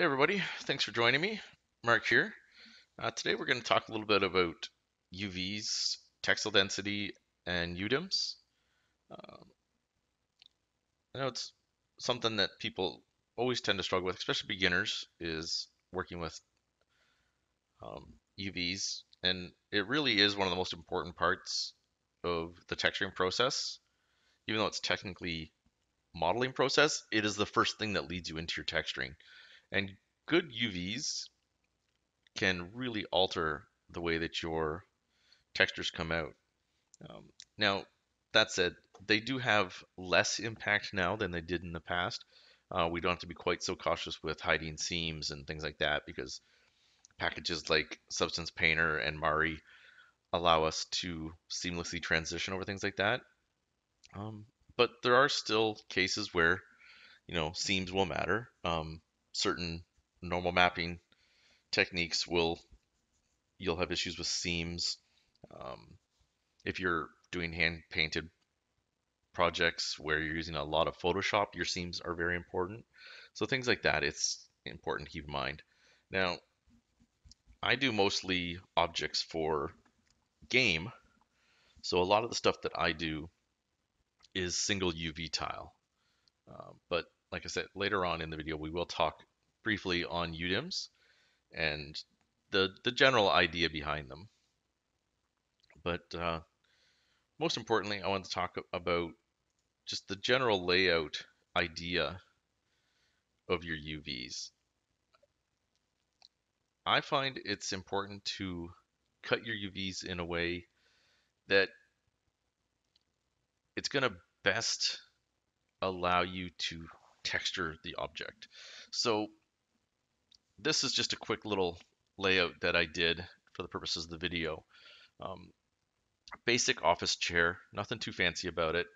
Hey everybody, thanks for joining me. Mark here. Today we're going to talk a little bit about UVs, texel density, and UDIMs. I know it's something that people always tend to struggle with, especially beginners, is working with UVs, and it really is one of the most important parts of the texturing process. Even though it's technically modeling process, it is the first thing that leads you into your texturing. And good UVs can really alter the way that your textures come out. Now, that said, they do have less impact now than they did in the past. We don't have to be quite so cautious with hiding seams and things like that, because packages like Substance Painter and Mari allow us to seamlessly transition over things like that. But there are still cases where, you know, seams will matter. Certain normal mapping techniques you'll have issues with seams. If you're doing hand painted projects where you're using a lot of Photoshop, your seams are very important. So things like that, it's important to keep in mind. Now, I do mostly objects for game. So a lot of the stuff that I do is single UV tile. But like I said, later on in the video, we will talk briefly on UDIMs and the general idea behind them. But most importantly, I want to talk about just the general layout idea of your UVs. I find it's important to cut your UVs in a way that it's going to best allow you to texture the object. So this is just a quick little layout that I did for the purposes of the video. Basic office chair, nothing too fancy about it.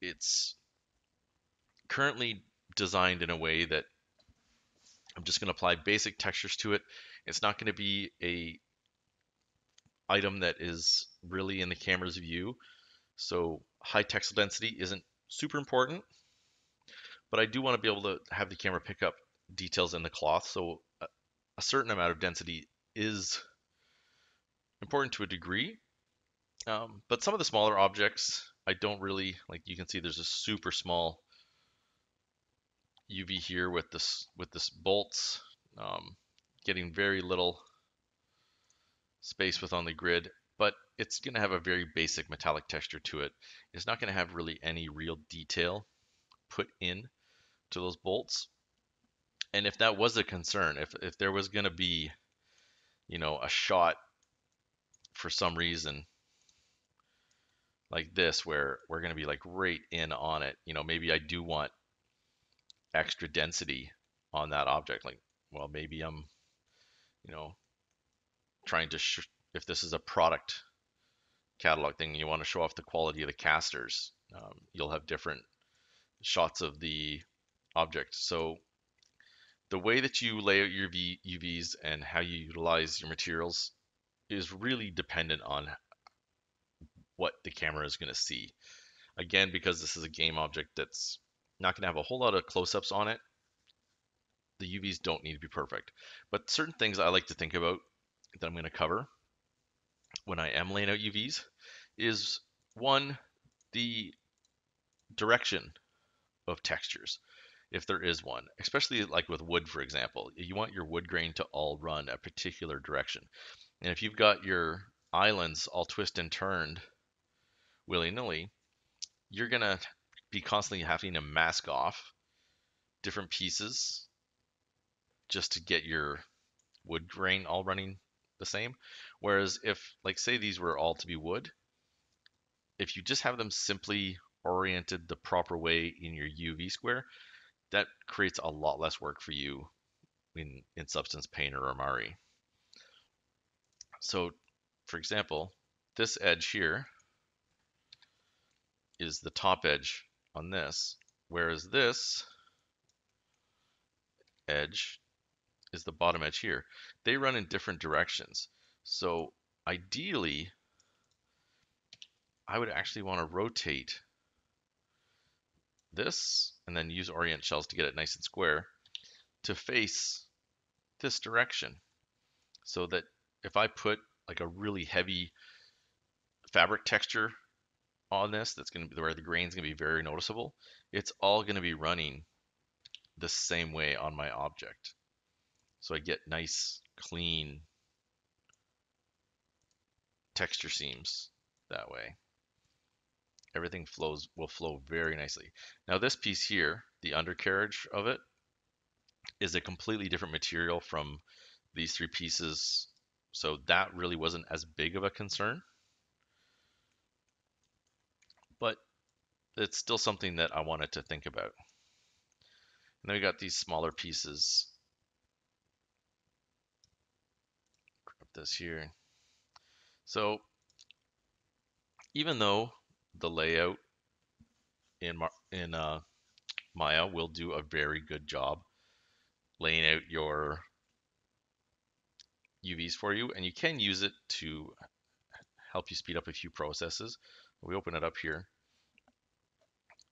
It's currently designed in a way that I'm just going to apply basic textures to it. It's not going to be an item that is really in the camera's view, so high texel density isn't super important. But I do want to be able to have the camera pick up details in the cloth, so a certain amount of density is important to a degree. But some of the smaller objects, I don't really like. You can see there's a super small UV here with this bolts, getting very little space on the grid, but it's going to have a very basic metallic texture to it. It's not going to have really any real detail put in to those bolts. And if that was a concern, if there was going to be, you know, a shot for some reason like this where we're going to be like right in on it, you know, maybe I do want extra density on that object. Like, well, maybe I'm, you know, trying to if this is a product catalog thing, you want to show off the quality of the casters. You'll have different shots of the object. So the way that you lay out your UVs and how you utilize your materials is really dependent on what the camera is going to see. Again, because this is a game object that's not going to have a whole lot of close-ups on it, the UVs don't need to be perfect. But certain things I like to think about that I'm going to cover when I am laying out UVs is, one, the direction of textures, if there is one, especially like with wood, for example. You want your wood grain to all run a particular direction, and if you've got your islands all twist and turned willy-nilly, you're gonna be constantly having to mask off different pieces just to get your wood grain all running the same. Whereas if, like, say these were all to be wood, if you just have them simply oriented the proper way in your UV square, that creates a lot less work for you in Substance Painter or Mari. So, for example, this edge here is the top edge on this, whereas this edge is the bottom edge here. They run in different directions. So ideally, I would actually want to rotate this and then use Orient Shells to get it nice and square, to face this direction, so that if I put like a really heavy fabric texture on this, that's going to be where the grain's going to be very noticeable, it's all going to be running the same way on my object. So I get nice, clean texture seams that way. Everything will flow very nicely. Now this piece here, the undercarriage of it, is a completely different material from these three pieces, so that really wasn't as big of a concern. But it's still something that I wanted to think about. And then we got these smaller pieces. Grab this here. So even though the layout in Maya will do a very good job laying out your UVs for you, and you can use it to help you speed up a few processes. We open it up here,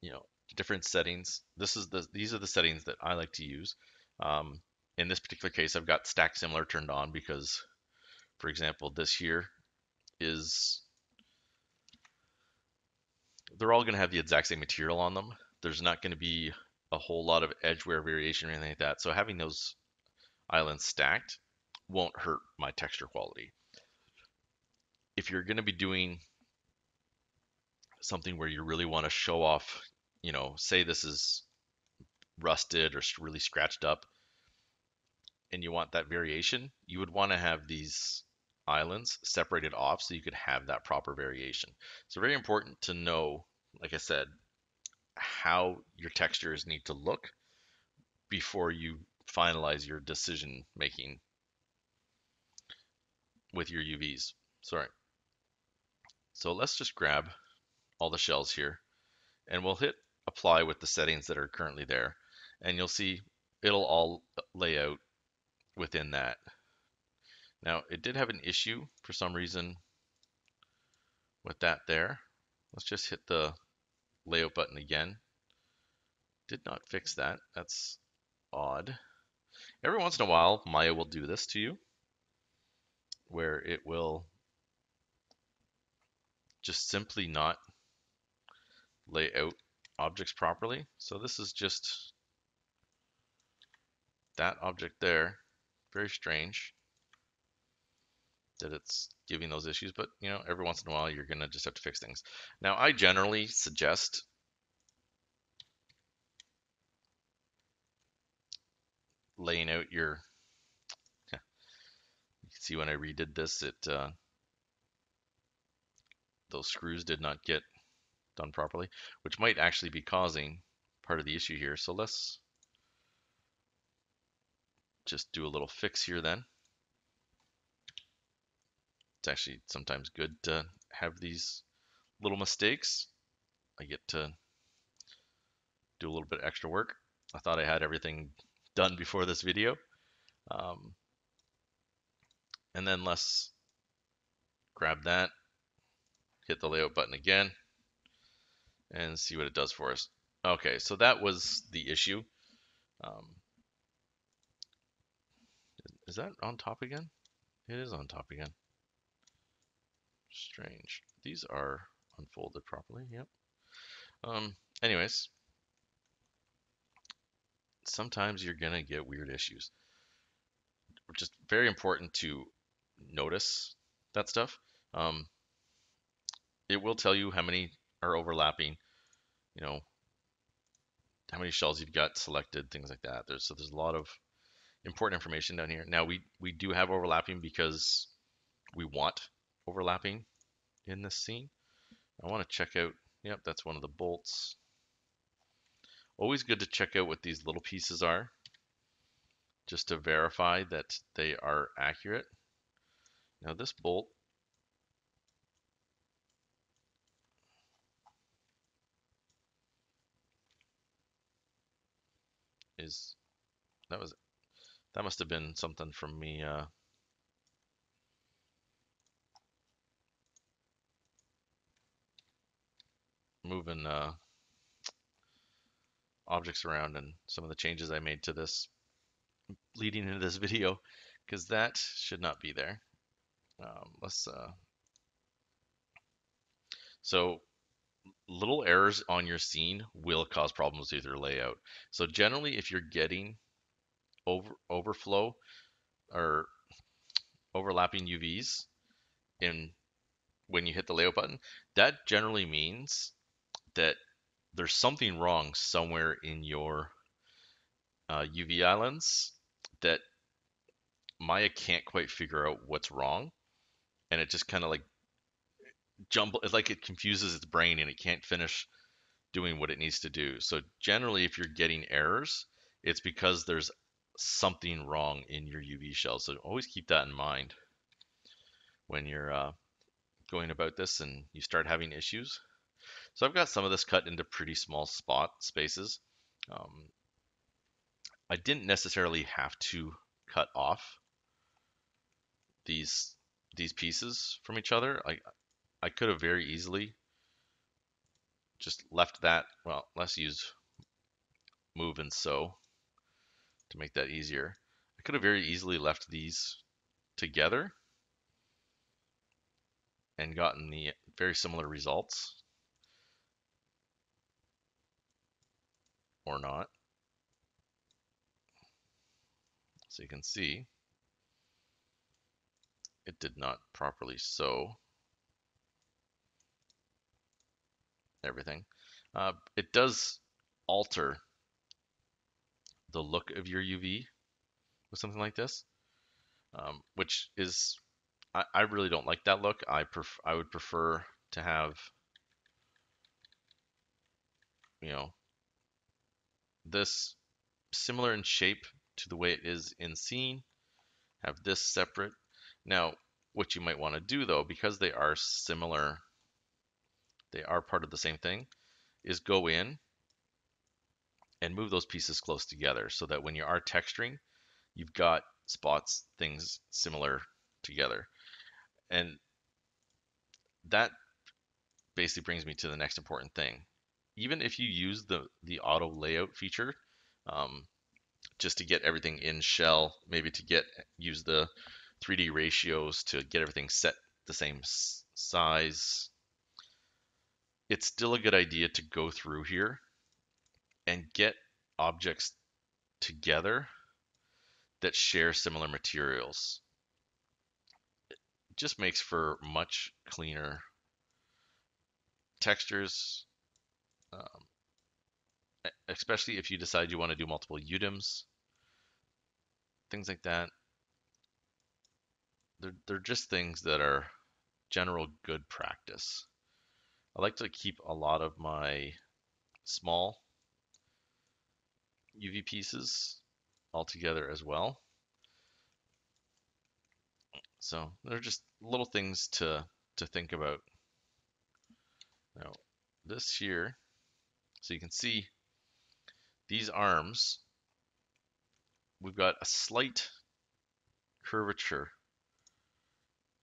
you know, different settings. These are the settings that I like to use. In this particular case, I've got stack similar turned on because, for example, this here is, they're all going to have the exact same material on them. There's not going to be a whole lot of edge wear variation or anything like that. So having those islands stacked won't hurt my texture quality. If you're going to be doing something where you really want to show off, you know, say this is rusted or really scratched up and you want that variation, you would want to have these islands separated off so you could have that proper variation. So very important to know, like I said, how your textures need to look before you finalize your decision making with your UVs. Sorry. So let's just grab all the shells here, and we'll hit apply with the settings that are currently there, and you'll see it'll all lay out within that. Now it did have an issue for some reason with that there. Let's just hit the layout button again. Did not fix that. That's odd. Every once in a while Maya will do this to you, where it will just simply not lay out objects properly. So this is just that object there. Very strange that it's giving those issues, but you know, every once in a while you're gonna just have to fix things. Now I generally suggest laying out your, you can see when I redid this, it those screws did not get done properly, which might actually be causing part of the issue here. So let's just do a little fix here then. It's actually sometimes good to have these little mistakes. I get to do a little bit extra work. I thought I had everything done before this video. And then let's grab that, hit the layout button again, and see what it does for us. Okay, so that was the issue. Is that on top again? It is on top again. Strange. These are unfolded properly. Yep. Anyways, sometimes you're gonna get weird issues, which is very important to notice that stuff. It will tell you how many are overlapping, you know, how many shells you've got selected, things like that. There's a lot of important information down here. Now we do have overlapping because we want overlapping in this scene. I want to check out, yep, that's one of the bolts. Always good to check out what these little pieces are, just to verify that they are accurate. Now this bolt, that must have been something from me moving objects around and some of the changes I made to this leading into this video, because that should not be there. So little errors on your scene will cause problems with your layout. So generally, if you're getting overflow or overlapping UVs when you hit the layout button, that generally means that there's something wrong somewhere in your UV islands that Maya can't quite figure out what's wrong, and it just kind of like jumble. It's like it confuses its brain and it can't finish doing what it needs to do. So generally, if you're getting errors, it's because there's something wrong in your UV shell. So always keep that in mind when you're going about this and you start having issues. So I've got some of this cut into pretty small spaces. I didn't necessarily have to cut off these pieces from each other. I could have very easily just left that. Well, let's use move and sew to make that easier. I could have very easily left these together and gotten the very similar results, or not. So you can see it did not properly sew everything. It does alter the look of your UV with something like this, which is, I really don't like that look. I would prefer to have, you know, this similar in shape to the way it is in scene, have this separate. Now, what you might want to do though, because they are similar, they are part of the same thing, is go in and move those pieces close together so that when you are texturing, you've got spots, things similar together. And that basically brings me to the next important thing. Even if you use the auto layout feature, just to get everything in shell, maybe to use the 3D ratios to get everything set the same size, it's still a good idea to go through here and get objects together that share similar materials. It just makes for much cleaner textures. Especially if you decide you want to do multiple UDIMs, things like that. They're just things that are general good practice. I like to keep a lot of my small UV pieces all together as well. So they're just little things to think about. Now this here, so you can see these arms, we've got a slight curvature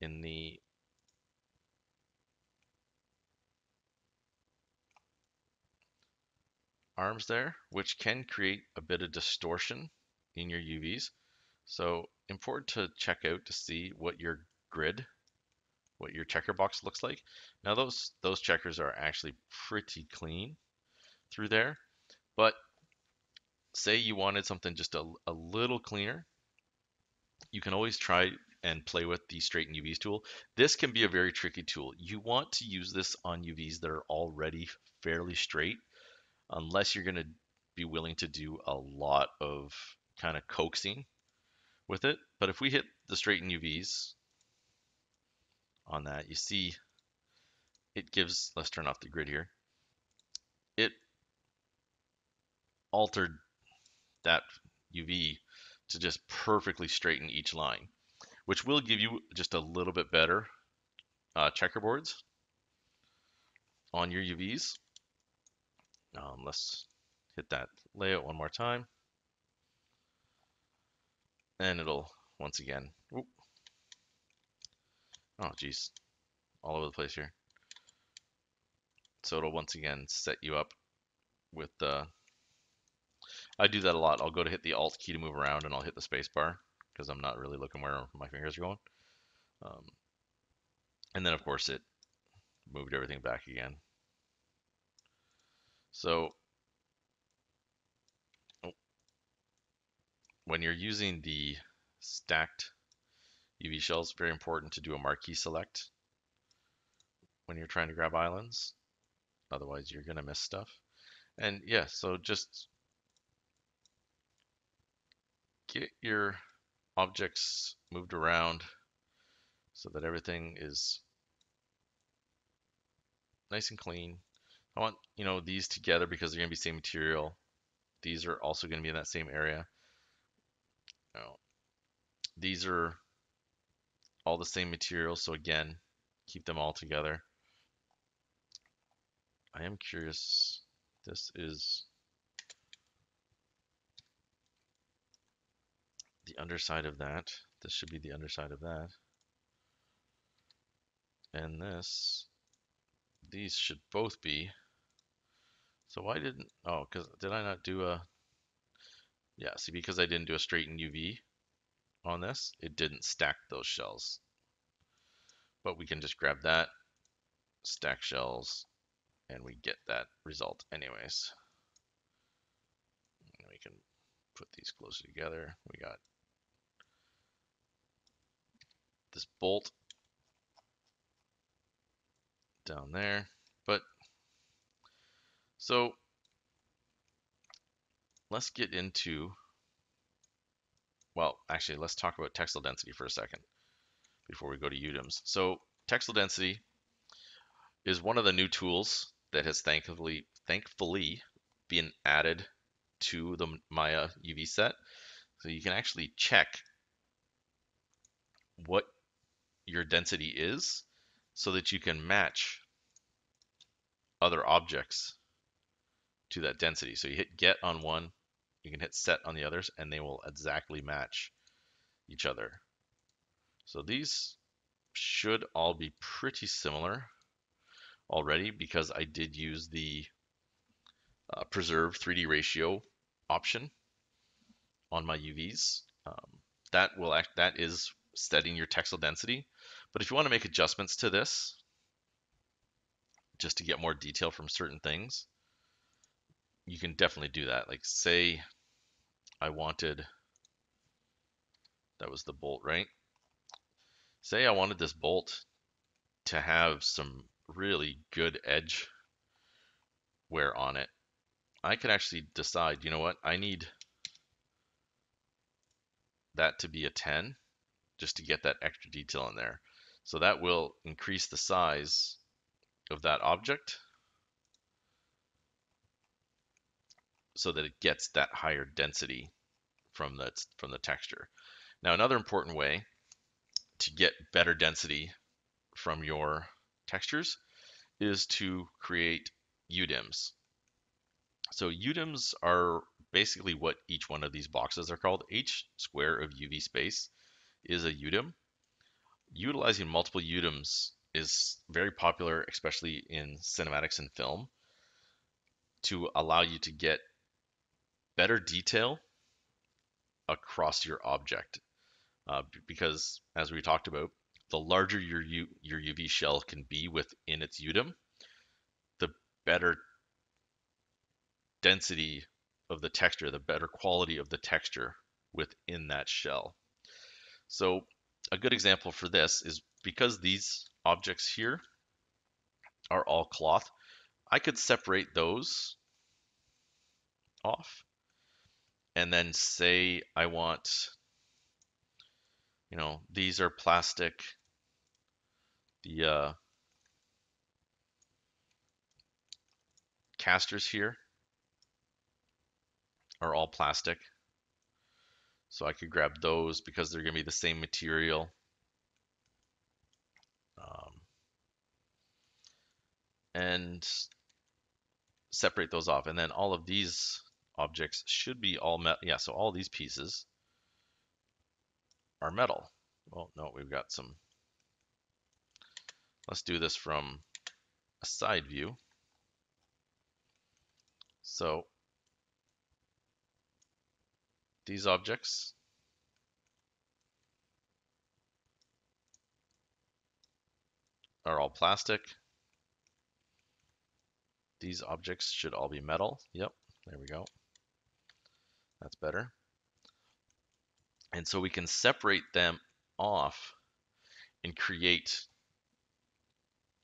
in the arms there, which can create a bit of distortion in your UVs. So important to check out to see what your grid, what your checker box looks like. Now those checkers are actually pretty clean through there, but say you wanted something just a little cleaner, you can always try and play with the Straighten UVs tool. This can be a very tricky tool. You want to use this on UVs that are already fairly straight, unless you're going to be willing to do a lot of kind of coaxing with it. But if we hit the Straighten UVs on that, you see it gives, let's turn off the grid here, it altered that UV to just perfectly straighten each line, which will give you just a little bit better checkerboards on your UVs. Let's hit that layout one more time, and it'll once again, whoop, oh geez, all over the place here. So it'll once again set you up with I do that a lot. I'll go to hit the Alt key to move around, and I'll hit the space bar because I'm not really looking where my fingers are going. And then, of course, it moved everything back again. So when you're using the stacked UV shells, very important to do a marquee select when you're trying to grab islands. Otherwise, you're going to miss stuff. And yeah, so just get your objects moved around so that everything is nice and clean. I want, you know, these together because they're going to be the same material. These are also going to be in that same area. No. These are all the same material, so again, keep them all together. I am curious. This is the underside of that. This should be the underside of that. And this, these should both be. So why didn't, oh, because did I not do a, yeah, see, because I didn't do a straighten UV on this, it didn't stack those shells. But we can just grab that, stack shells, and we get that result anyways. And we can put these closer together. We got this bolt down there. But so let's get into, well, actually, let's talk about textile density for a second before we go to UDIMs. So textile density is one of the new tools that has thankfully been added to the Maya UV set. So you can actually check what your density is so that you can match other objects to that density. So you hit get on one, you can hit set on the others, and they will exactly match each other. So these should all be pretty similar already because I did use the preserve 3D ratio option on my UVs. That is setting your textile density. But if you want to make adjustments to this, just to get more detail from certain things, you can definitely do that. Like say I wanted, that was the bolt, right? Say I wanted this bolt to have some really good edge wear on it. I could actually decide, you know what? I need that to be a 10 just to get that extra detail in there. So that will increase the size of that object so that it gets that higher density from the texture. Now, another important way to get better density from your textures is to create UDIMs. So UDIMs are basically what each one of these boxes are called. Each square of UV space is a UDIM. Utilizing multiple UDIMs is very popular, especially in cinematics and film, to allow you to get better detail across your object, because as we talked about, the larger your UV shell can be within its UDIM, the better density of the texture, the better quality of the texture within that shell. So a good example for this is because these objects here are all cloth, I could separate those off. And then say I want, you know, these are plastic, the casters here are all plastic. So I could grab those because they're going to be the same material. And separate those off. And then all of these objects should be all metal. Yeah, so all these pieces are metal. Well, no, we've got some. Let's do this from a side view. So these objects. Are all plastic. These objects should all be metal. Yep, there we go. That's better. And so we can separate them off and create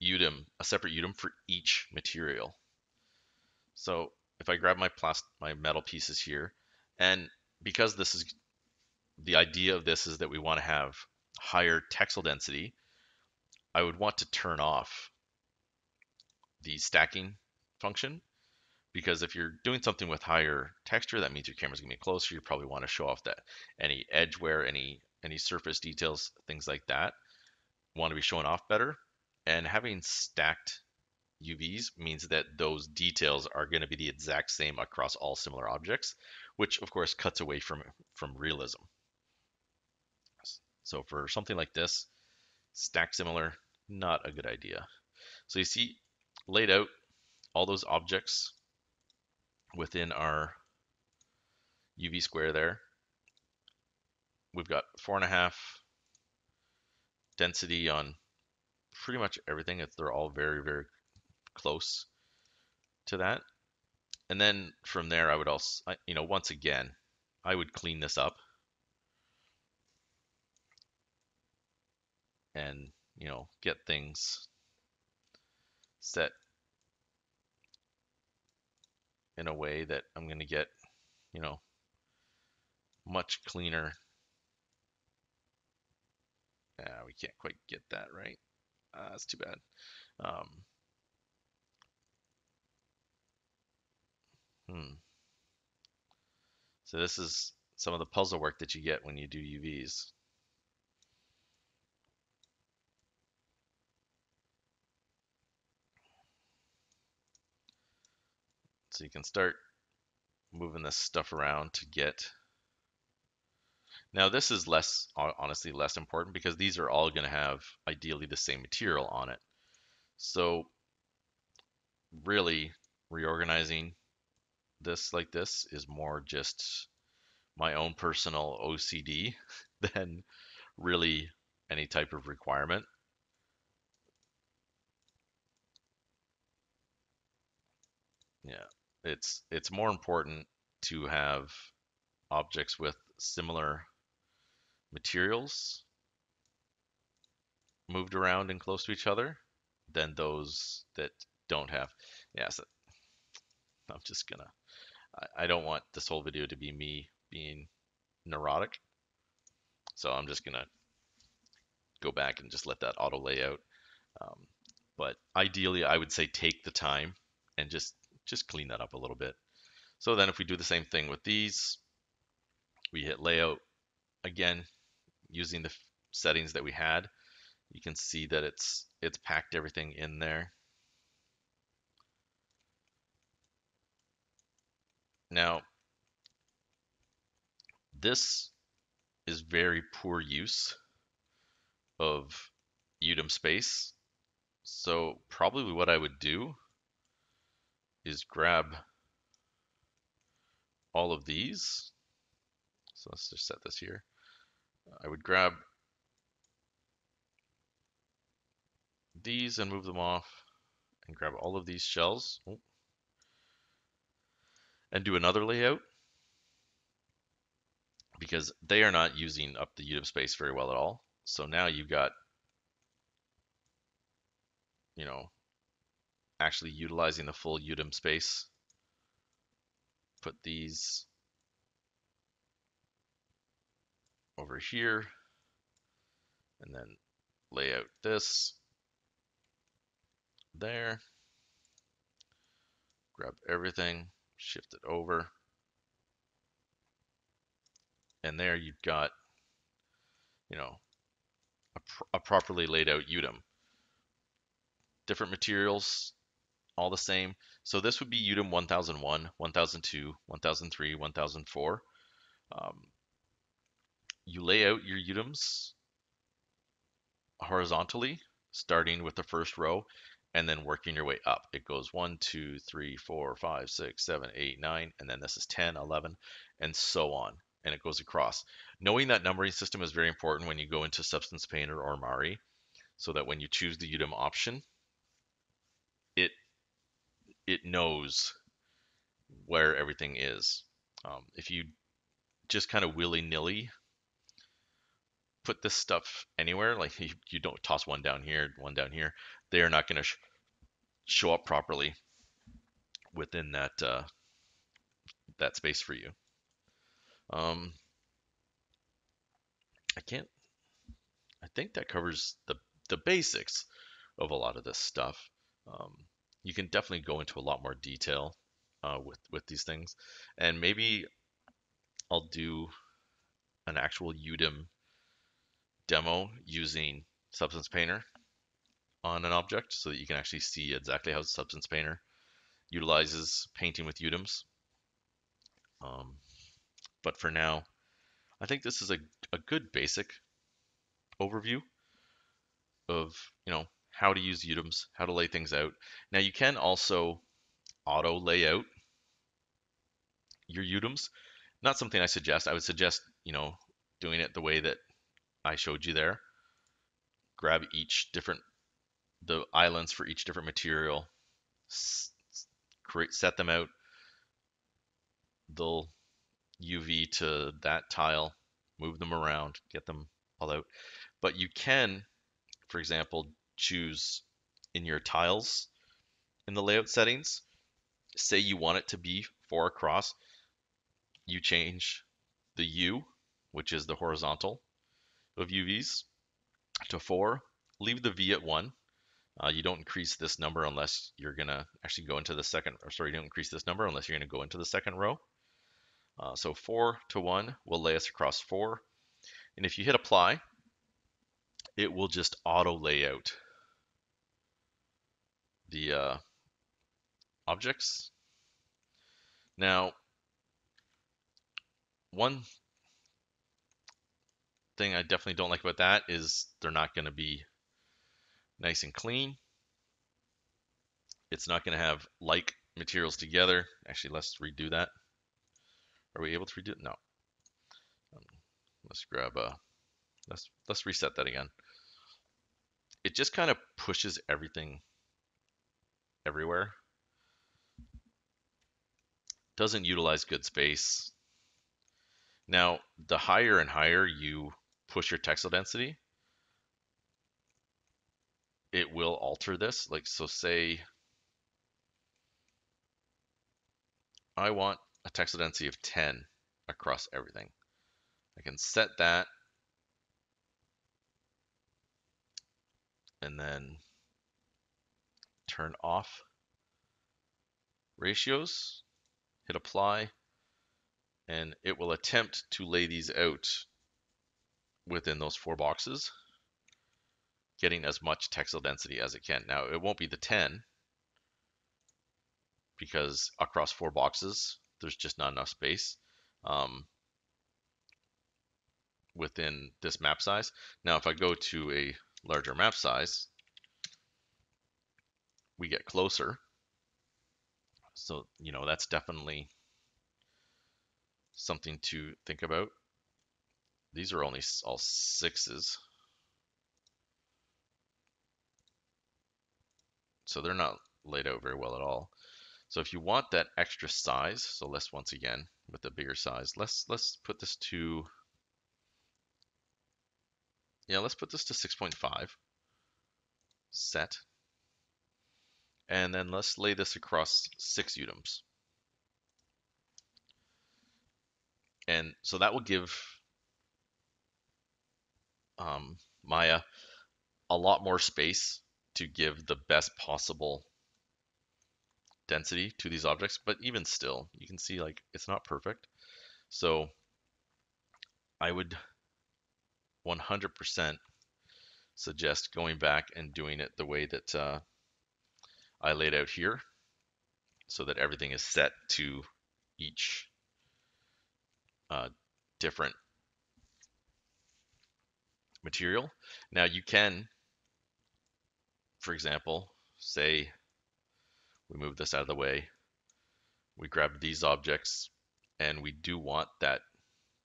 UDIM, a separate UDIM for each material. So if I grab my metal pieces here, and because this is the idea of this is that we want to have higher texel density, I would want to turn off the stacking function, because if you're doing something with higher texture, that means your camera's gonna be closer. You probably want to show off that any edge wear, any surface details, things like that, want to be shown off better. And having stacked UVs means that those details are going to be the exact same across all similar objects, which of course cuts away from realism. So for something like this, stack similar, not a good idea. So you see laid out all those objects within our UV square there. We've got 4.5 density on pretty much everything. They're all very, very close to that. And then from there, I would also, you know, once again, I would clean this up and, you know, get things set in a way that I'm going to get, you know, much cleaner. We can't quite get that right. That's too bad. So this is some of the puzzle work that you get when you do UVs. So you can start moving this stuff around to get. Now this is less, honestly, less important, because these are all going to have ideally the same material on it. So really reorganizing this like this is more just my own personal OCD than really any type of requirement. Yeah. It's more important to have objects with similar materials moved around and close to each other than those that don't have. Yeah, so I'm just gonna, I don't want this whole video to be me being neurotic, so I'm just gonna go back and just let that auto layout. But ideally, I would say take the time and just clean that up a little bit. So then if we do the same thing with these, we hit layout again, using the settings that we had, you can see that it's packed everything in there. Now, this is very poor use of UDIM space. So probably what I would do is grab all of these. So let's just set this here. I would grab these and move them off, and grab all of these shells and do another layout, because they are not using up the UDIM space very well at all. So now you've got, you know, actually utilizing the full UDIM space. Put these over here, and then lay out this there, grab everything, shift it over, and there you've got, you know, a properly laid out UDIM. Different materials, all the same. So this would be UDIM 1001, 1002, 1003, 1004. You lay out your UDIMs horizontally, starting with the first row, and then working your way up. It goes 1, 2, 3, 4, 5, 6, 7, 8, 9, and then this is 10, 11, and so on. and it goes across. Knowing that numbering system is very important when you go into Substance Painter or Mari, so that when you choose the UDIM option, it knows where everything is. If you just kind of willy-nilly put this stuff anywhere, like you don't toss one down here, one down here, they are not going to show up properly within that that space for you. I think that covers the basics of a lot of this stuff. You can definitely go into a lot more detail with these things, and maybe I'll do an actual UDIM demo using Substance Painter on an object, so that you can actually see exactly how Substance Painter utilizes painting with UDIMs. But for now, I think this is a good basic overview of, how to use UDIMs, how to lay things out. Now you can also auto lay out your UDIMs. Not something I suggest. I would suggest, doing it the way that I showed you there. Grab the islands for each different material, set them out. They'll UV to that tile, move them around, get them all out. But you can, for example, choose in your tiles in the layout settings, say you want it to be 4 across, you change the U, which is the horizontal of UVs, to 4, leave the V at 1. You don't increase this number unless you're going to actually go into the second, or sorry, you don't increase this number unless you're going to go into the second row. So 4 to 1 will lay us across 4. And if you hit apply, it will just auto lay out the objects. Now, one thing I definitely don't like about that is they're not going to be nice and clean. It's not going to have like materials together. Actually, let's redo that. Are we able to redo it? No. Let's grab a, let's reset that again. It just kind of pushes everything everywhere. Doesn't utilize good space. Now, the higher and higher you push your textile density, it will alter this. Like, so say I want a textile density of 10 across everything. I can set that, and then turn off ratios, hit apply, and it will attempt to lay these out within those 4 boxes, getting as much textile density as it can. Now, it won't be the 10, because across 4 boxes, there's just not enough space within this map size. Now, if I go to a larger map size, we get closer. So, that's definitely something to think about. These are only all 6s. So they're not laid out very well at all. So if you want that extra size, so let's once again with the bigger size, let's put this to, let's put this to 6.5 set, and then let's lay this across 6 UDIMs, and so that will give Maya a lot more space to give the best possible density to these objects. But even still, you can see like it's not perfect. So I would 100% suggest going back and doing it the way that I laid out here, so that everything is set to each different material. Now you can, for example, say we move this out of the way, we grab these objects, and we do want that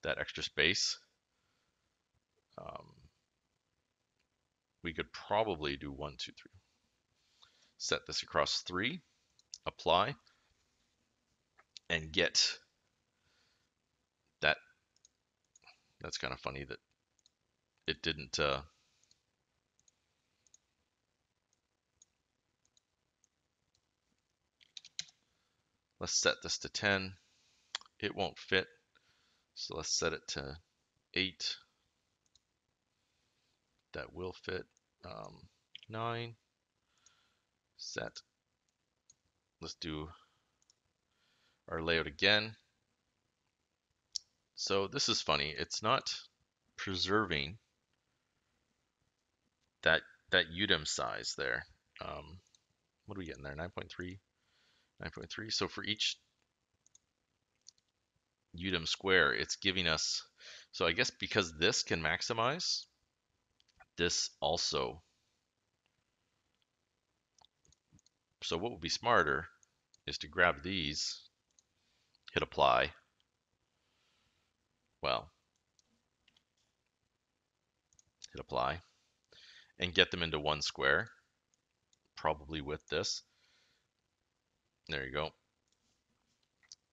that extra space. We could probably do 1, 2, 3. Set this across 3, apply, and get that. That's kind of funny that it didn't. Let's set this to 10. It won't fit, so let's set it to 8. That will fit. 9. Set. Let's do our layout again. So this is funny. It's not preserving that UDIM size there. What do we get in there? 9.3. 9.3. So for each UDIM square, it's giving us, so I guess because this can maximize, this also. So what would be smarter is to grab these, hit apply. Well, hit apply and get them into 1 square, probably with this. There you go.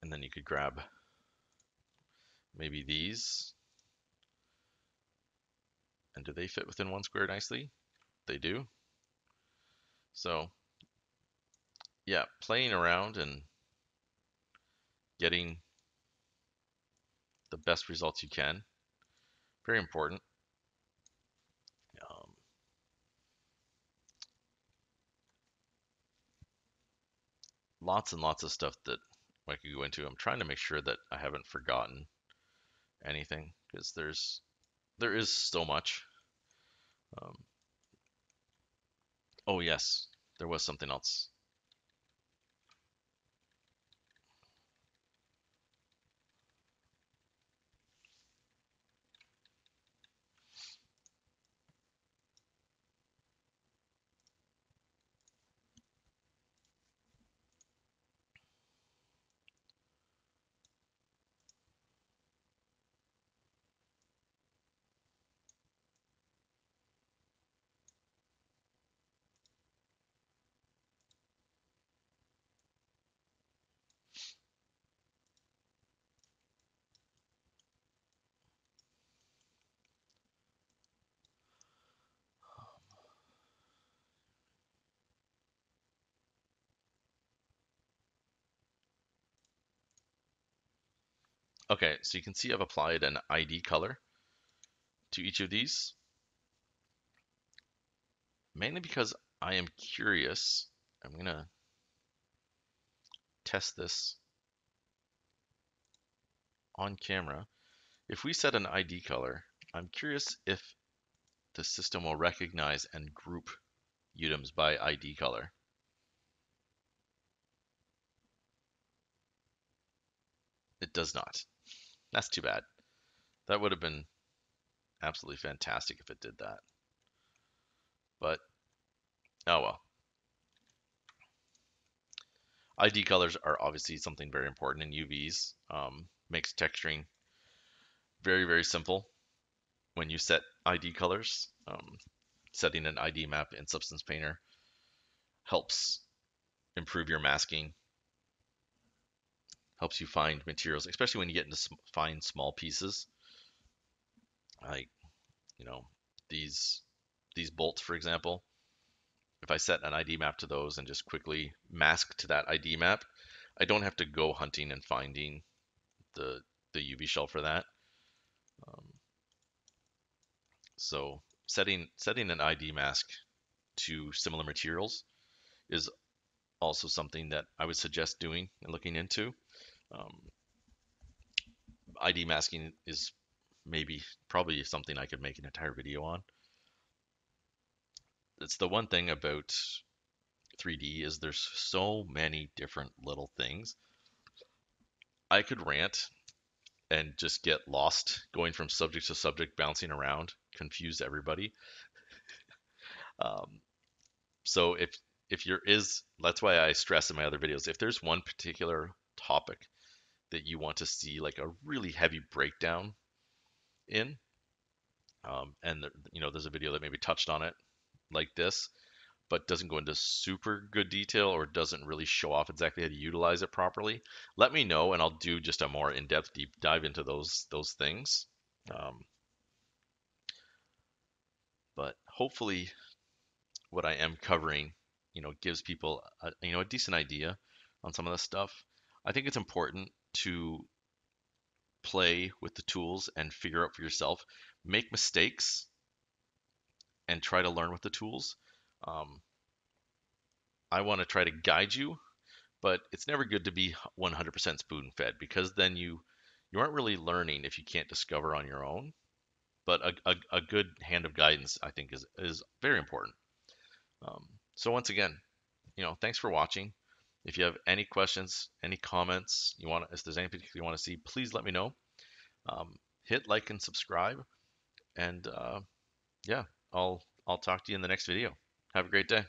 And then you could grab maybe these. And do they fit within 1 square nicely? They do. So yeah, playing around and getting the best results you can. Very important. Lots and lots of stuff that I could go into. I'm trying to make sure that I haven't forgotten anything, because there is so much. Oh yes, there was something else. Okay, so you can see I've applied an ID color to each of these, mainly because I am curious. I'm going to test this on camera. If we set an ID color, I'm curious if the system will recognize and group UDIMs by ID color. It does not. That's too bad. That would have been absolutely fantastic if it did that. But, oh well. ID colors are obviously something very important in UVs. Makes texturing very, very simple when you set ID colors. Setting an ID map in Substance Painter helps improve your masking. Helps you find materials, especially when you get into find small pieces. Like, you know, these bolts, for example. If I set an ID map to those and just quickly mask to that ID map, I don't have to go hunting and finding the UV shell for that. So setting an ID mask to similar materials is also something that I would suggest doing and looking into. ID masking is probably something I could make an entire video on. It's the one thing about 3D is there's so many different little things. I could rant and just get lost going from subject to subject, bouncing around, confuse everybody. So if there is, that's why I stress in my other videos, if there's one particular topic that you want to see like a really heavy breakdown in. There's a video that maybe touched on it like this, but doesn't go into super good detail or doesn't really show off exactly how to utilize it properly, let me know and I'll do just a more in-depth deep dive into those things. But hopefully what I am covering, gives people a decent idea on some of this stuff. I think it's important to play with the tools and figure out for yourself, make mistakes and try to learn with the tools. I want to try to guide you, but it's never good to be 100% spoon fed, because then you aren't really learning if you can't discover on your own. But a good hand of guidance, I think, is very important. So once again, thanks for watching. If you have any questions, any comments, if there's anything you want to see, please let me know. Hit like and subscribe, and I'll talk to you in the next video. Have a great day.